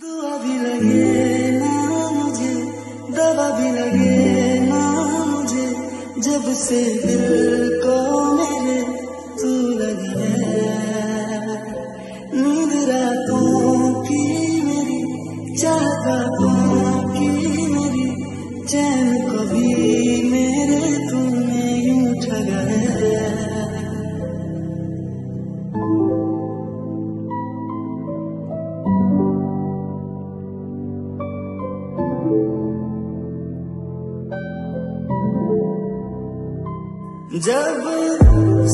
दुआ भी लगे ना मुझे, दवा भी लगे ना मुझे, जब से दिल को मेरे तू लगी है। नींद रातों की मेरी, चाहतों की मेरी, चैन को भी मेरे तूने यूं ठगा है। जब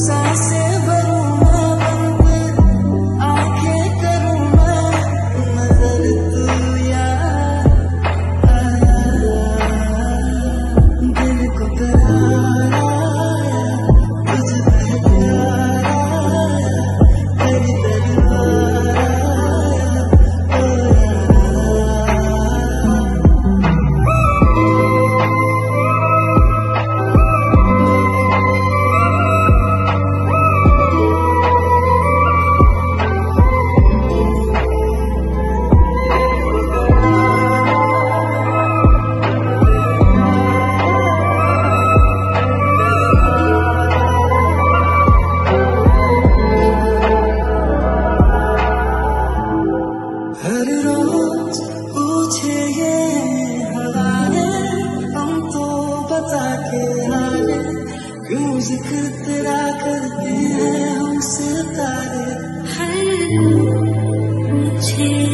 सांसें भरूं मैं बंद, आंखें करूं मैं नजर तू यार, दिल को करारा तुझे बहकारा, तेरी दरबारा जिक्र तेरा करते हैं हम सितारे। हर मुझे